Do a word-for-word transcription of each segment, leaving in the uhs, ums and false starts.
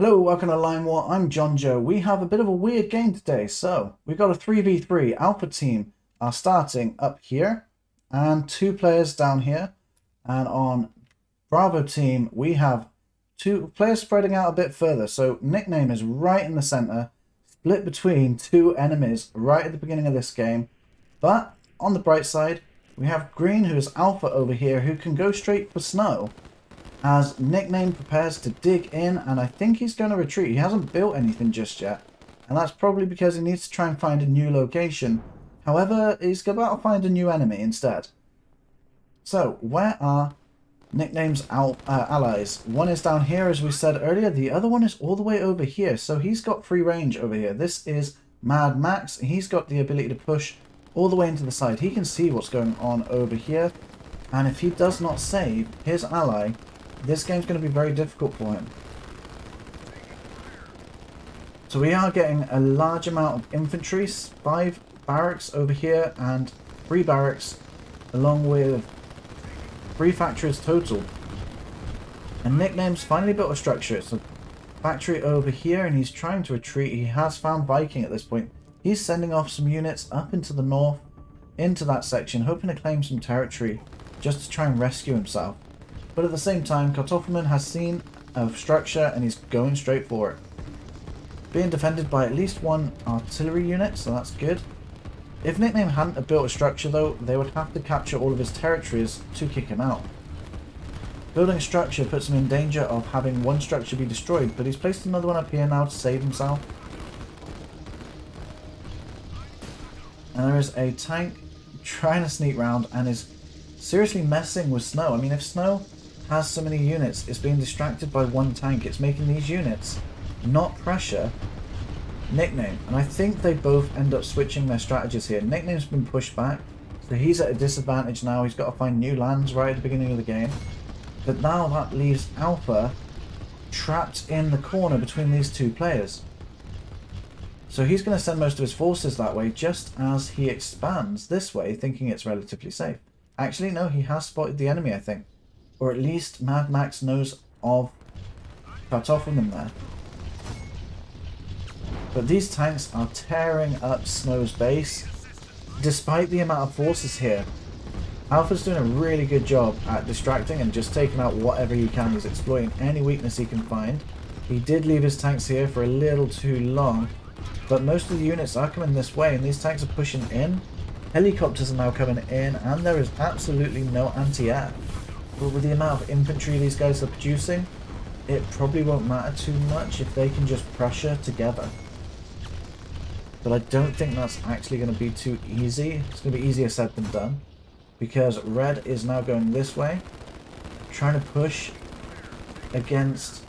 Hello, welcome to Line War, I'm John Joe. We have a bit of a weird game today, so we've got a three v three. Alpha team are starting up here, and two players down here. And on Bravo team, we have two players spreading out a bit further. So Nickname is right in the center, split between two enemies right at the beginning of this game. But on the bright side, we have Green, who is Alpha over here, who can go straight for Snow. As Nickname prepares to dig in, and I think he's going to retreat. He hasn't built anything just yet, and that's probably because he needs to try and find a new location. However, he's about to find a new enemy instead. So, where are Nickname's al uh, allies? One is down here, as we said earlier. The other one is all the way over here, so he's got free range over here. This is Mad Max. He's got the ability to push all the way into the side. He can see what's going on over here, and if he does not save his ally, this game's going to be very difficult for him. So we are getting a large amount of infantry, five barracks over here and three barracks, along with three factories total. And Nickname's finally built a structure. It's a factory over here, and he's trying to retreat. He has found Viking at this point. He's sending off some units up into the north, into that section, hoping to claim some territory just to try and rescue himself. But at the same time, Kartoffelman has seen a structure and he's going straight for it. Being defended by at least one artillery unit, so that's good. If Nickname hadn't built a structure though, they would have to capture all of his territories to kick him out. Building a structure puts him in danger of having one structure be destroyed, but he's placed another one up here now to save himself. And there is a tank trying to sneak round and is seriously messing with Snow. I mean, if Snow has so many units, it's being distracted by one tank. It's making these units not pressure Nickname, and I think they both end up switching their strategies here. Nickname's been pushed back, so he's at a disadvantage now. He's got to find new lands right at the beginning of the game, but now that leaves Alpha trapped in the corner between these two players. So he's going to send most of his forces that way, just as he expands this way, thinking it's relatively safe. Actually, no, he has spotted the enemy, I think. Or at least Mad Max knows of Kartoffelman there. But these tanks are tearing up Snow's base, despite the amount of forces here. Alpha's doing a really good job at distracting and just taking out whatever he can. He's exploiting any weakness he can find. He did leave his tanks here for a little too long, but most of the units are coming this way, and these tanks are pushing in. Helicopters are now coming in, and there is absolutely no anti-air. But with the amount of infantry these guys are producing, it probably won't matter too much if they can just pressure together. But I don't think that's actually going to be too easy. It's going to be easier said than done, because Red is now going this way, trying to push against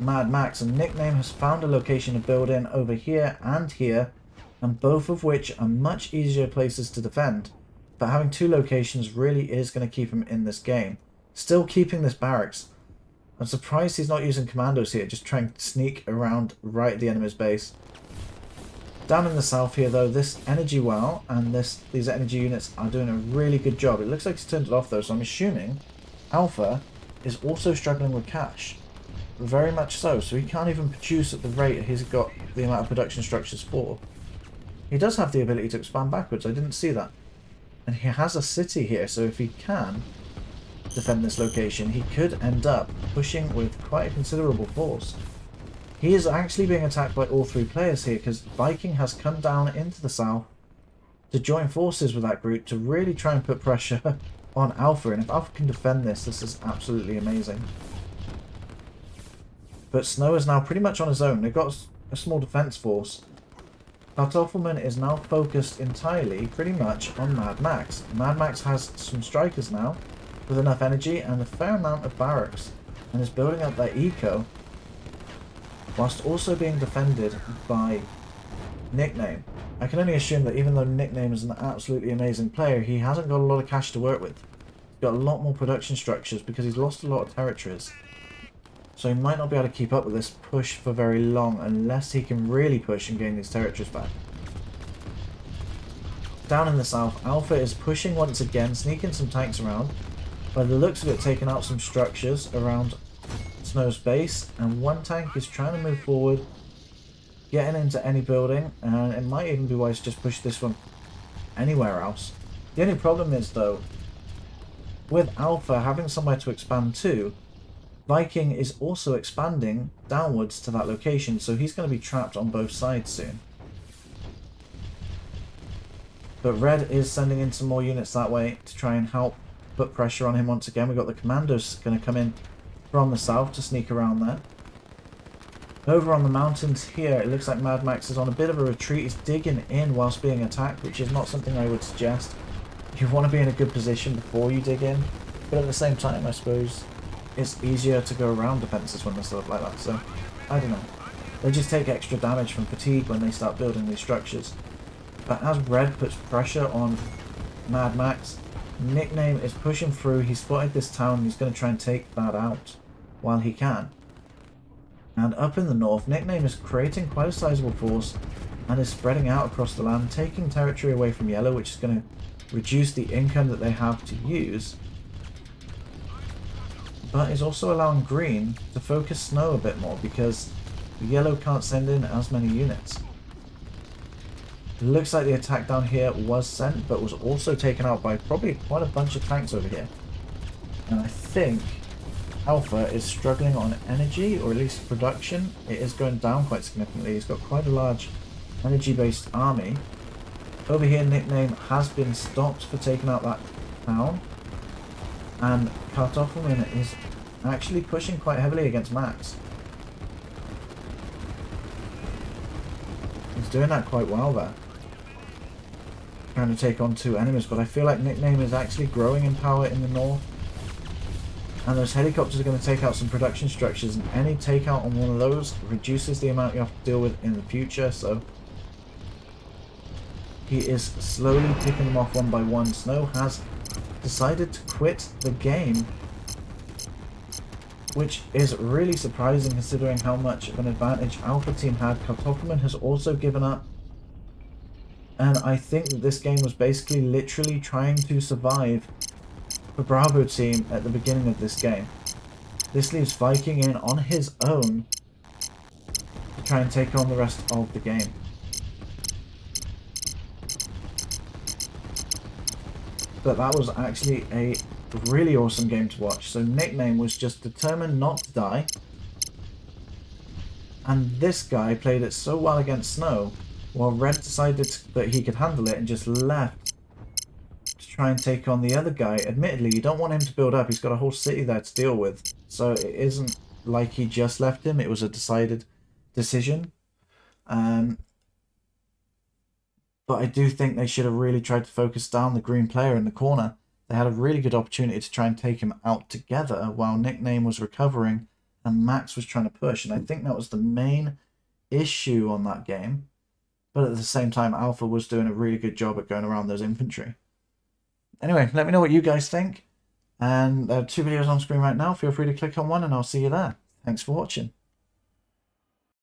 Mad Max. And Nickname has found a location to build in over here and here, and both of which are much easier places to defend, but having two locations really is going to keep him in this game. Still keeping this barracks. I'm surprised he's not using commandos here, just trying to sneak around right at the enemy's base. Down in the south here though, this energy well and this these energy units are doing a really good job. It looks like he's turned it off though, so I'm assuming Alpha is also struggling with cash. Very much so, so he can't even produce at the rate he's got the amount of production structures for. He does have the ability to expand backwards, I didn't see that. And he has a city here, so if he can defend this location, he could end up pushing with quite a considerable force. He is actually being attacked by all three players here, because Viking has come down into the south to join forces with that group to really try and put pressure on Alpha. And if Alpha can defend this, this is absolutely amazing. But Snow is now pretty much on his own. They've got a small defense force. Kartoffelman is now focused entirely, pretty much, on Mad Max. Mad Max has some strikers now, with enough energy and a fair amount of barracks, and is building up their eco, whilst also being defended by Nickname. I can only assume that even though Nickname is an absolutely amazing player, he hasn't got a lot of cash to work with. He's got a lot more production structures because he's lost a lot of territories. So he might not be able to keep up with this push for very long unless he can really push and gain these territories back. Down in the south, Alpha is pushing once again, sneaking some tanks around. By the looks of it, taking out some structures around Snow's base, and one tank is trying to move forward, getting into any building, and it might even be wise to just push this one anywhere else. The only problem is, though, with Alpha having somewhere to expand to, Viking is also expanding downwards to that location, so he's going to be trapped on both sides soon. But Red is sending in some more units that way to try and help put pressure on him once again. We've got the commandos going to come in from the south to sneak around there. Over on the mountains here, it looks like Mad Max is on a bit of a retreat. He's digging in whilst being attacked, which is not something I would suggest. You want to be in a good position before you dig in, but at the same time, I suppose it's easier to go around defences when they sort of like that, so I don't know. They just take extra damage from fatigue when they start building these structures. But as Red puts pressure on Mad Max, Nickname is pushing through. He spotted this town. He's going to try and take that out while he can. And up in the north, Nickname is creating quite a sizable force and is spreading out across the land, taking territory away from Yellow, which is going to reduce the income that they have to use, but is also allowing Green to focus Snow a bit more because Yellow can't send in as many units. It looks like the attack down here was sent, but was also taken out by probably quite a bunch of tanks over here. And I think Alpha is struggling on energy, or at least production. It is going down quite significantly. He's got quite a large energy-based army. Over here, Nickname has been stopped for taking out that town. And Kartoffelman is actually pushing quite heavily against Max. He's doing that quite well there. Trying to take on two enemies, but I feel like Nickname is actually growing in power in the north. And those helicopters are going to take out some production structures, and any takeout on one of those reduces the amount you have to deal with in the future, so he is slowly picking them off one by one. Snow has decided to quit the game, which is really surprising considering how much of an advantage Alpha team had. Kartokoman has also given up, and I think that this game was basically literally trying to survive the Bravo team at the beginning of this game. This leaves Viking in on his own to try and take on the rest of the game. But that was actually a really awesome game to watch. So Nickname was just determined not to die, and this guy played it so well against Snow, while Red decided that he could handle it and just left try and take on the other guy. Admittedly, you don't want him to build up. He's got a whole city there to deal with. So it isn't like he just left him. It was a decided decision. Um, but I do think they should have really tried to focus down the Green player in the corner. They had a really good opportunity to try and take him out together while Nickname was recovering and Max was trying to push. And I think that was the main issue on that game. But at the same time, Alpha was doing a really good job at going around those infantry. Anyway, let me know what you guys think, and there are two videos on screen right now. Feel free to click on one and I'll see you there. Thanks for watching.